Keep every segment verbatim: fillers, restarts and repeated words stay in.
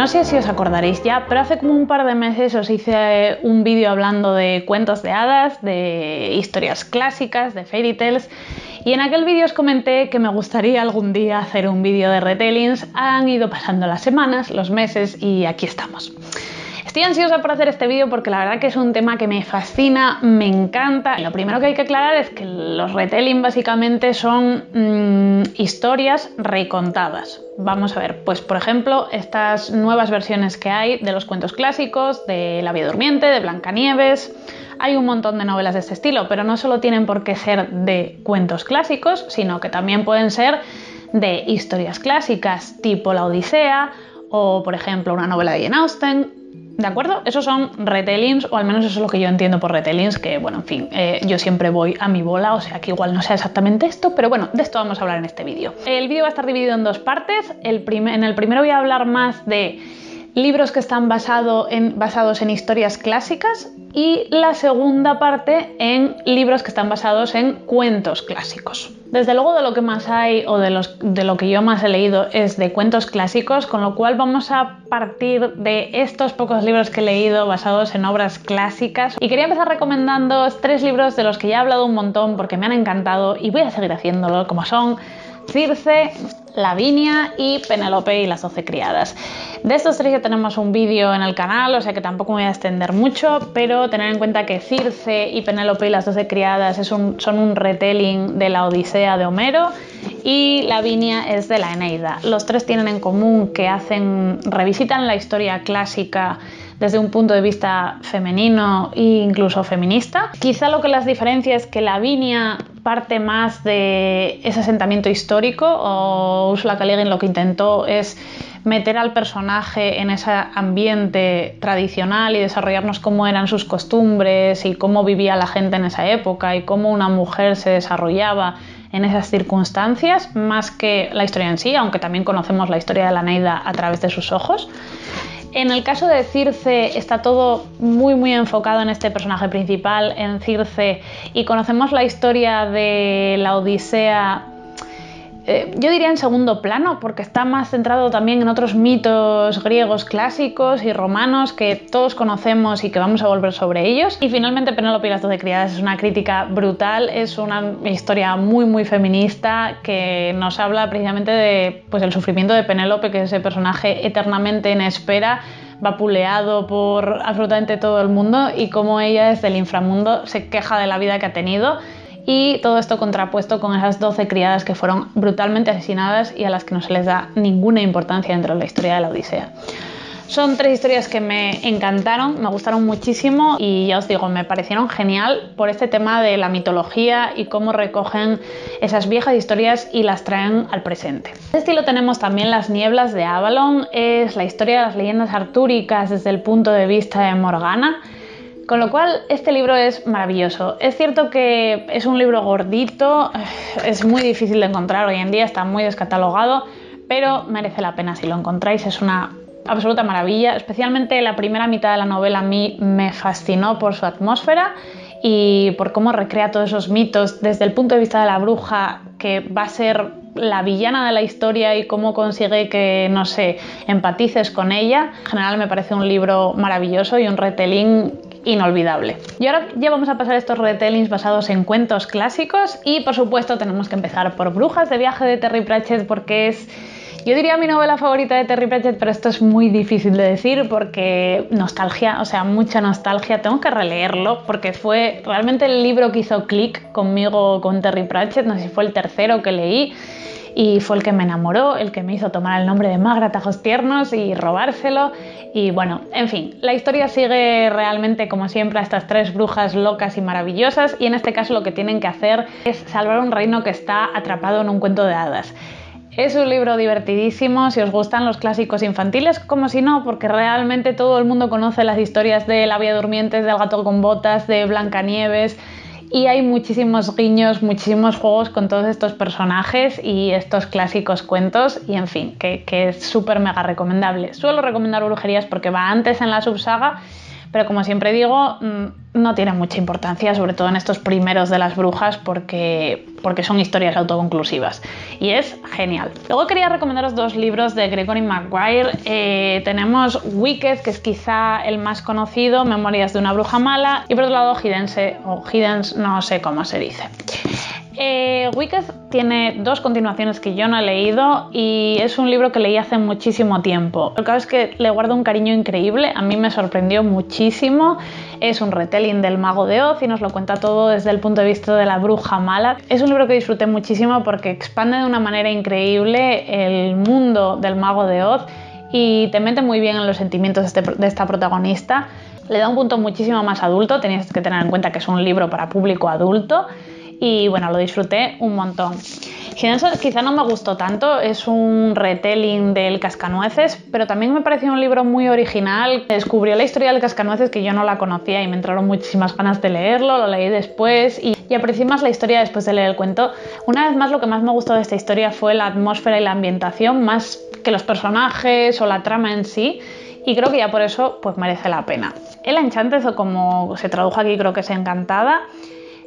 No sé si os acordaréis ya, pero hace como un par de meses os hice un vídeo hablando de cuentos de hadas, de historias clásicas, de fairy tales, y en aquel vídeo os comenté que me gustaría algún día hacer un vídeo de retellings. Han ido pasando las semanas, los meses y aquí estamos. Estoy ansiosa por hacer este vídeo porque la verdad que es un tema que me fascina, me encanta. Lo primero que hay que aclarar es que los retelling básicamente son mmm, historias recontadas. Vamos a ver, pues por ejemplo, estas nuevas versiones que hay de los cuentos clásicos, de La Bella Durmiente, de Blancanieves. Hay un montón de novelas de este estilo, pero no solo tienen por qué ser de cuentos clásicos, sino que también pueden ser de historias clásicas tipo La Odisea o, por ejemplo, una novela de Jane Austen. ¿De acuerdo? Esos son retellings, o al menos eso es lo que yo entiendo por retellings, que bueno, en fin, eh, yo siempre voy a mi bola, o sea que igual no sea exactamente esto, pero bueno, de esto vamos a hablar en este vídeo. El vídeo va a estar dividido en dos partes. El en el primero voy a hablar más de libros que están basado en, basados en historias clásicas, y la segunda parte en libros que están basados en cuentos clásicos. Desde luego de lo que más hay, o de, los, de lo que yo más he leído, es de cuentos clásicos, con lo cual vamos a partir de estos pocos libros que he leído basados en obras clásicas. Y quería empezar recomendándoos tres libros de los que ya he hablado un montón porque me han encantado y voy a seguir haciéndolo, como son Circe, Lavinia y Penélope y las doce criadas. De estos tres ya tenemos un vídeo en el canal, o sea que tampoco me voy a extender mucho, pero tener en cuenta que Circe y Penélope y las doce criadas es un, son un retelling de la Odisea de Homero, y Lavinia es de la Eneida. Los tres tienen en común que hacen, revisitan la historia clásica desde un punto de vista femenino e incluso feminista. Quizá lo que las diferencia es que Lavinia parte más de ese asentamiento histórico, o Ursula K. Le Guin lo que intentó es meter al personaje en ese ambiente tradicional y desarrollarnos cómo eran sus costumbres y cómo vivía la gente en esa época y cómo una mujer se desarrollaba en esas circunstancias, más que la historia en sí, aunque también conocemos la historia de la Eneida a través de sus ojos. En el caso de Circe está todo muy muy enfocado en este personaje principal, en Circe, y conocemos la historia de la Odisea, eh, yo diría en segundo plano, porque está más centrado también en otros mitos griegos clásicos y romanos que todos conocemos y que vamos a volver sobre ellos. Y finalmente Penélope y las doce criadas es una crítica brutal, es una historia muy muy feminista que nos habla precisamente de, pues, el sufrimiento de Penélope, que es ese personaje eternamente en espera, vapuleado por absolutamente todo el mundo, y cómo ella desde el inframundo se queja de la vida que ha tenido. Y todo esto contrapuesto con esas doce criadas que fueron brutalmente asesinadas y a las que no se les da ninguna importancia dentro de la historia de la Odisea. Son tres historias que me encantaron, me gustaron muchísimo y ya os digo, me parecieron genial por este tema de la mitología y cómo recogen esas viejas historias y las traen al presente. De este estilo tenemos también Las Nieblas de Avalon, es la historia de las leyendas artúricas desde el punto de vista de Morgana. Con lo cual, este libro es maravilloso. Es cierto que es un libro gordito, es muy difícil de encontrar hoy en día, está muy descatalogado, pero merece la pena si lo encontráis, es una absoluta maravilla. Especialmente la primera mitad de la novela a mí me fascinó por su atmósfera y por cómo recrea todos esos mitos desde el punto de vista de la bruja, que va a ser la villana de la historia, y cómo consigue que, no sé, empatices con ella. En general me parece un libro maravilloso y un retelling inolvidable. Y ahora ya vamos a pasar a estos retellings basados en cuentos clásicos, y por supuesto tenemos que empezar por Brujas de Viaje de Terry Pratchett, porque es, yo diría, mi novela favorita de Terry Pratchett, pero esto es muy difícil de decir porque nostalgia, o sea, mucha nostalgia. Tengo que releerlo porque fue realmente el libro que hizo clic conmigo con Terry Pratchett, no sé si fue el tercero que leí, y fue el que me enamoró, el que me hizo tomar el nombre de Magrat Ajostiernos y robárselo. Y bueno, en fin, la historia sigue realmente como siempre a estas tres brujas locas y maravillosas, y en este caso lo que tienen que hacer es salvar un reino que está atrapado en un cuento de hadas. Es un libro divertidísimo si os gustan los clásicos infantiles, como si no, porque realmente todo el mundo conoce las historias de La Bella Durmiente, del Gato con Botas, de Blancanieves. Y hay muchísimos guiños, muchísimos juegos con todos estos personajes y estos clásicos cuentos, y en fin, que, que es súper mega recomendable. Suelo recomendar Brujerías porque va antes en la subsaga, pero como siempre digo, no tiene mucha importancia, sobre todo en estos primeros de las brujas, porque, porque son historias autoconclusivas y es genial. Luego quería recomendaros dos libros de Gregory Maguire. Eh, tenemos Wicked, que es quizá el más conocido, Memorias de una bruja mala, y por otro lado Hiddensee, o Hiddensee, no sé cómo se dice. Eh, Wicked tiene dos continuaciones que yo no he leído y es un libro que leí hace muchísimo tiempo. Lo que pasa es que le guardo un cariño increíble, a mí me sorprendió muchísimo. Es un retelling del Mago de Oz y nos lo cuenta todo desde el punto de vista de la bruja mala. Es un libro que disfruté muchísimo porque expande de una manera increíble el mundo del Mago de Oz y te mete muy bien en los sentimientos de, este, de esta protagonista. Le da un punto muchísimo más adulto, tenéis que tener en cuenta que es un libro para público adulto. Y bueno, lo disfruté un montón. Hiddensee quizá no me gustó tanto, es un retelling del Cascanueces, pero también me pareció un libro muy original. Descubrió la historia del Cascanueces que yo no la conocía y me entraron muchísimas ganas de leerlo, lo leí después y, y aprecié más la historia después de leer el cuento. Una vez más, lo que más me gustó de esta historia fue la atmósfera y la ambientación, más que los personajes o la trama en sí. Y creo que ya por eso pues merece la pena. El Enchanted, o como se tradujo aquí, creo que es Encantada.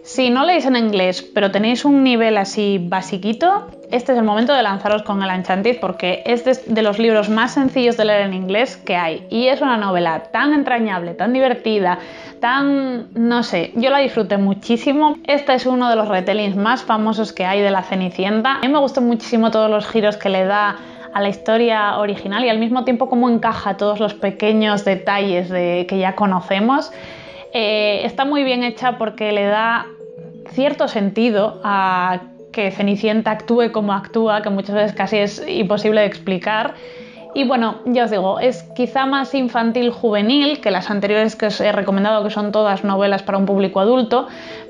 Si no leéis en inglés, pero tenéis un nivel así basiquito, este es el momento de lanzaros con el Enchanted porque es de, de los libros más sencillos de leer en inglés que hay. Y es una novela tan entrañable, tan divertida, tan... no sé, yo la disfruté muchísimo. Este es uno de los retellings más famosos que hay de la Cenicienta. A mí me gustan muchísimo todos los giros que le da a la historia original y al mismo tiempo cómo encaja todos los pequeños detalles de, que ya conocemos. Eh, está muy bien hecha porque le da cierto sentido a que Cenicienta actúe como actúa, que muchas veces casi es imposible de explicar. Y bueno, ya os digo, es quizá más infantil juvenil que las anteriores que os he recomendado, que son todas novelas para un público adulto,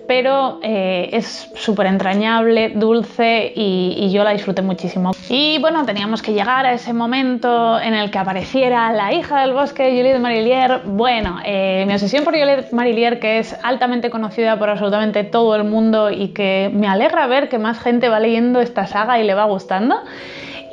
pero eh, es súper entrañable, dulce y, y yo la disfruté muchísimo. Y bueno, teníamos que llegar a ese momento en el que apareciera la hija del bosque, Juliette Marillier. Bueno, eh, mi obsesión por Juliette Marillier, que es altamente conocida por absolutamente todo el mundo y que me alegra ver que más gente va leyendo esta saga y le va gustando.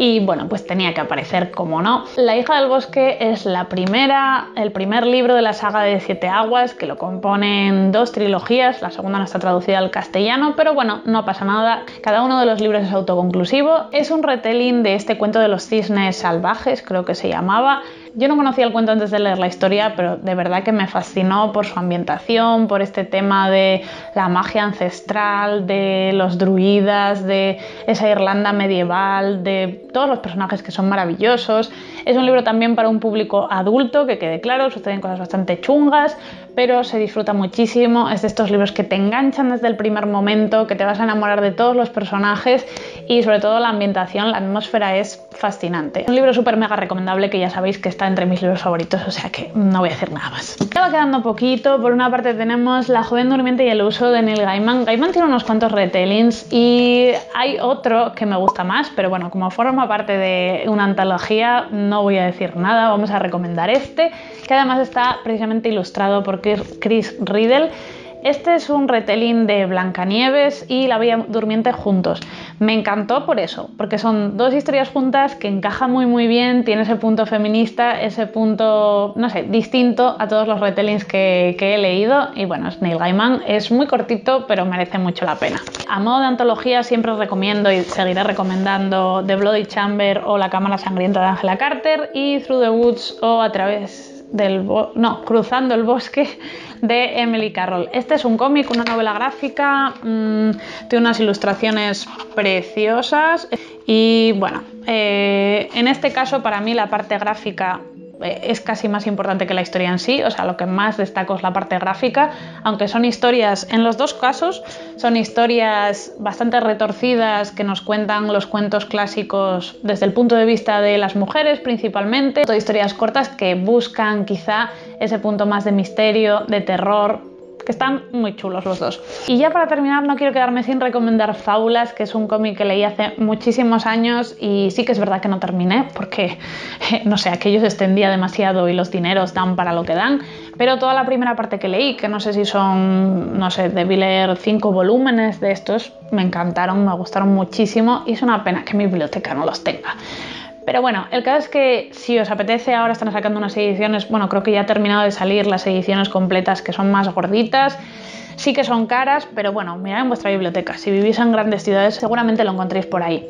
Y bueno, pues tenía que aparecer, como no. La hija del bosque es la primera, el primer libro de la saga de Siete Aguas, que lo componen dos trilogías, la segunda no está traducida al castellano, pero bueno, no pasa nada, cada uno de los libros es autoconclusivo. Es un retelling de este cuento de los cisnes salvajes, creo que se llamaba. Yo no conocía el cuento antes de leer la historia, pero de verdad que me fascinó por su ambientación, por este tema de la magia ancestral, de los druidas, de esa Irlanda medieval, de todos los personajes que son maravillosos. Es un libro también para un público adulto, que quede claro, suceden cosas bastante chungas, pero se disfruta muchísimo. Es de estos libros que te enganchan desde el primer momento, que te vas a enamorar de todos los personajes y sobre todo la ambientación, la atmósfera es fascinante. Es un libro súper mega recomendable que ya sabéis que está entre mis libros favoritos, o sea que no voy a decir nada más. Me va quedando poquito. Por una parte tenemos La joven durmiente y el uso, de Neil Gaiman. Gaiman tiene unos cuantos retellings y hay otro que me gusta más, pero bueno, como forma parte de una antología no voy a decir nada, vamos a recomendar este, que además está precisamente ilustrado por Chris Riddell. Este es un retelling de Blancanieves y La Bella Durmiente juntos. Me encantó por eso, porque son dos historias juntas que encajan muy muy bien, tiene ese punto feminista, ese punto, no sé, distinto a todos los retellings que, que he leído. Y bueno, es Neil Gaiman, es muy cortito, pero merece mucho la pena. A modo de antología siempre os recomiendo y seguiré recomendando The Bloody Chamber o La Cámara Sangrienta de Angela Carter y Through the Woods o A través... Del no, Cruzando el Bosque, de Emily Carroll. Este es un cómic, una novela gráfica, mmm, tiene unas ilustraciones preciosas y bueno, eh, en este caso para mí la parte gráfica es casi más importante que la historia en sí, o sea, lo que más destaco es la parte gráfica, aunque son historias, en los dos casos, son historias bastante retorcidas que nos cuentan los cuentos clásicos desde el punto de vista de las mujeres principalmente, son historias cortas que buscan quizá ese punto más de misterio, de terror, que están muy chulos los dos. Y ya para terminar, no quiero quedarme sin recomendar Fábulas, que es un cómic que leí hace muchísimos años y sí que es verdad que no terminé porque, no sé, aquello se extendía demasiado y los dineros dan para lo que dan, pero toda la primera parte que leí, que no sé si son, no sé, debí leer cinco volúmenes de estos, me encantaron, me gustaron muchísimo y es una pena que mi biblioteca no los tenga. Pero bueno, el caso es que si os apetece, ahora están sacando unas ediciones, bueno, creo que ya ha terminado de salir las ediciones completas, que son más gorditas, sí que son caras, pero bueno, mirad en vuestra biblioteca, si vivís en grandes ciudades seguramente lo encontréis por ahí.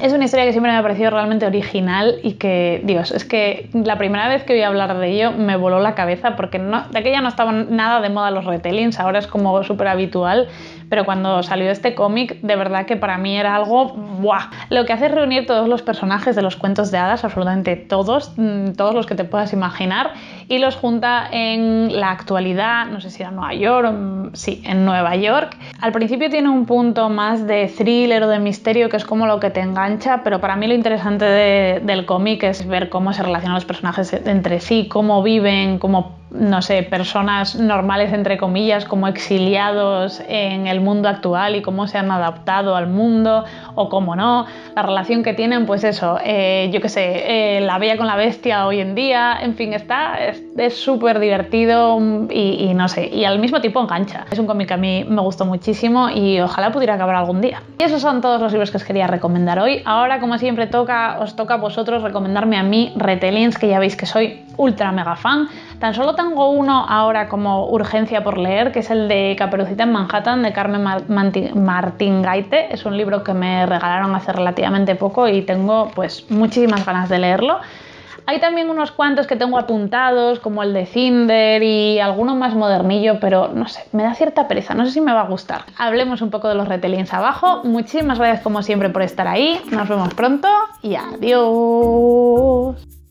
Es una historia que siempre me ha parecido realmente original y que, Dios, es que la primera vez que oí hablar de ello me voló la cabeza porque no, de aquella no estaban nada de moda los retellings, ahora es como súper habitual, pero cuando salió este cómic, de verdad que para mí era algo ¡buah! Lo que hace es reunir todos los personajes de los cuentos de hadas, absolutamente todos, todos los que te puedas imaginar, y los junta en la actualidad, no sé si era Nueva York, sí, en Nueva York. Al principio tiene un punto más de thriller o de misterio, que es como lo que te engancha, pero para mí lo interesante de, del cómic es ver cómo se relacionan los personajes entre sí, cómo viven, cómo, no sé, personas normales, entre comillas, como exiliados en el mundo actual y cómo se han adaptado al mundo o cómo no, la relación que tienen, pues eso, eh, yo qué sé, eh, la bella con la bestia hoy en día, en fin, está, es súper divertido y, y no sé, y al mismo tiempo engancha. Es un cómic que a mí me gustó muchísimo y ojalá pudiera acabar algún día. Y esos son todos los libros que os quería recomendar hoy. Ahora, como siempre, toca, os toca a vosotros recomendarme a mí retellings, que ya veis que soy ultra mega fan. Tan solo tengo uno ahora como urgencia por leer, que es el de Caperucita en Manhattan, de Carmen Martín Gaite. Es un libro que me regalaron hace relativamente poco y tengo pues muchísimas ganas de leerlo. Hay también unos cuantos que tengo apuntados, como el de Cinder y alguno más modernillo, pero no sé, me da cierta pereza, no sé si me va a gustar. Hablemos un poco de los retellings abajo. Muchísimas gracias como siempre por estar ahí, nos vemos pronto y adiós.